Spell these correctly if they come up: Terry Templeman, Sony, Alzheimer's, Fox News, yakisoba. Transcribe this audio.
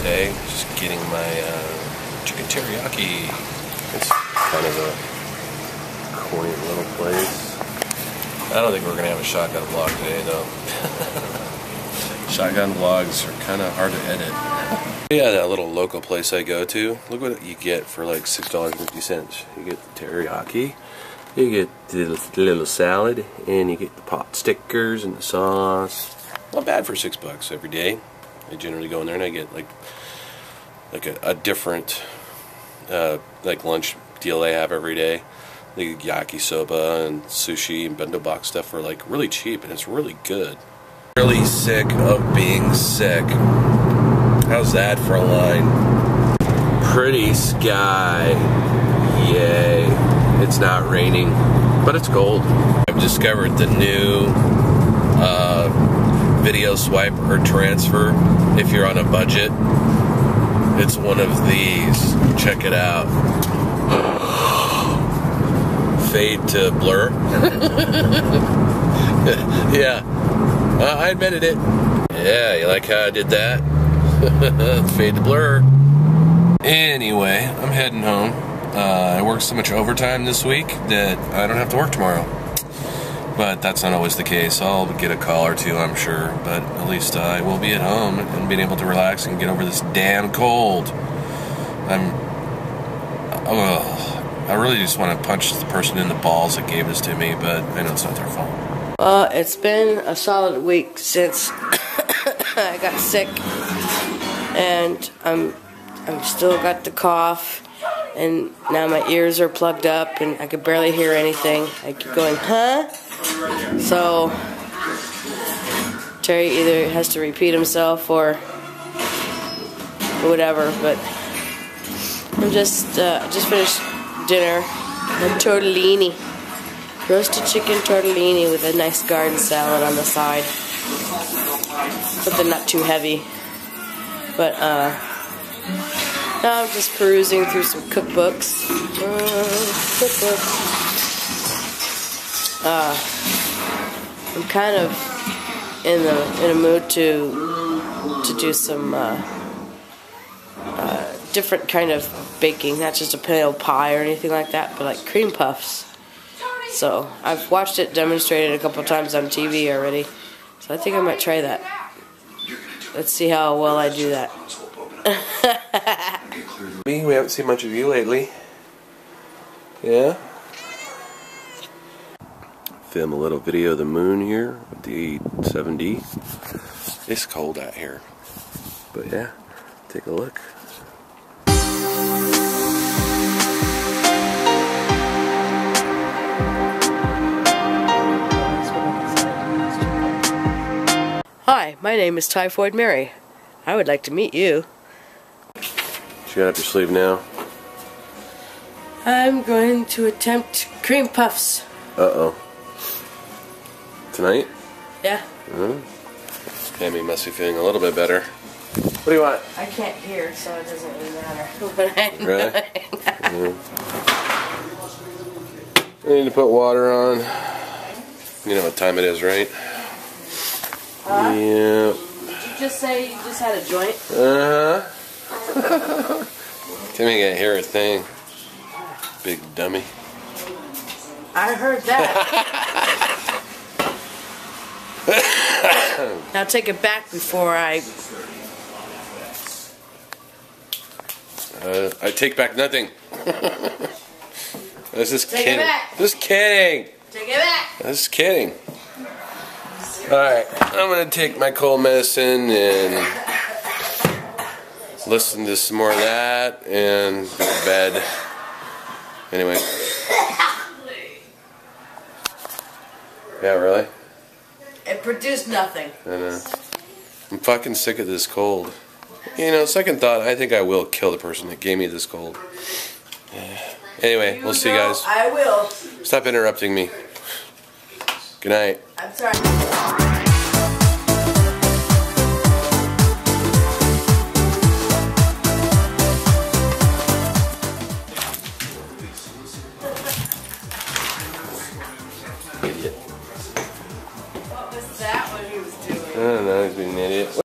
today. Just getting my chicken teriyaki. It's kind of a quaint little place. I don't think we're going to have a shotgun vlog today, though. Shotgun vlogs are kind of hard to edit. Yeah, that little local place I go to. Look what you get for like $6.50. You get the teriyaki. You get the little salad, and you get the pot stickers and the sauce. Not bad for $6 every day. I generally go in there and I get like a different like lunch deal they have every day. They get yakisoba and sushi and bento box stuff for like really cheap, and it's really good. Really sick of being sick. How's that for a line? Pretty sky. Yay. It's not raining, but it's cold. I've discovered the new video swipe or transfer if you're on a budget. It's one of these. Check it out. Fade to blur. Yeah, I admitted it. Yeah, you like how I did that? Fade to blur. Anyway, I'm heading home. I worked so much overtime this week that I don't have to work tomorrow. But that's not always the case. I'll get a call or two, I'm sure. But at least I will be at home and being able to relax and get over this damn cold. I really just want to punch the person in the balls that gave this to me, but I know it's not their fault. It's been a solid week since I got sick, and I'm still got the cough, and now my ears are plugged up, and I could barely hear anything. I keep going, huh? So Terry either has to repeat himself or whatever, but I'm just finished dinner. The tortellini, roasted chicken tortellini with a nice garden salad on the side, something not too heavy. But now I'm just perusing through some cookbooks. I'm kind of in a mood to do some different kind of baking, not just a plain old pie or anything like that, but like cream puffs. So I've watched it demonstrated a couple times on TV already, so I think I might try that. Let's see how well I do that. Me, we haven't seen much of you lately. Yeah? Film a little video of the moon here with the 7D. It's cold out here, but yeah, take a look. Hi, my name is Typhoid Mary. I would like to meet you. What you got up your sleeve now? I'm going to attempt cream puffs. Uh-oh. Tonight? Yeah. Mm-hmm. Amy must be feeling a little bit better. What do you want? I can't hear, so it doesn't really matter what I'm really doing. Mm-hmm. I need to put water on. You know what time it is, right? Huh? Yeah. Did you just say you just had a joint? Uh-huh. Timmy can't hear a thing. Big dummy. I heard that. Now take it back before I take back nothing. I was just kidding. Just kidding. Take it back. I was just kidding. Alright, I'm going to take my cold medicine and listen to some more of that and go to bed. Anyway. Yeah, really? It produced nothing. I know. I'm fucking sick of this cold. You know, second thought, I think I will kill the person that gave me this cold. Anyway, we'll see you guys. I will. Stop interrupting me. Good night. I'm sorry. I don't know, he's being an idiot.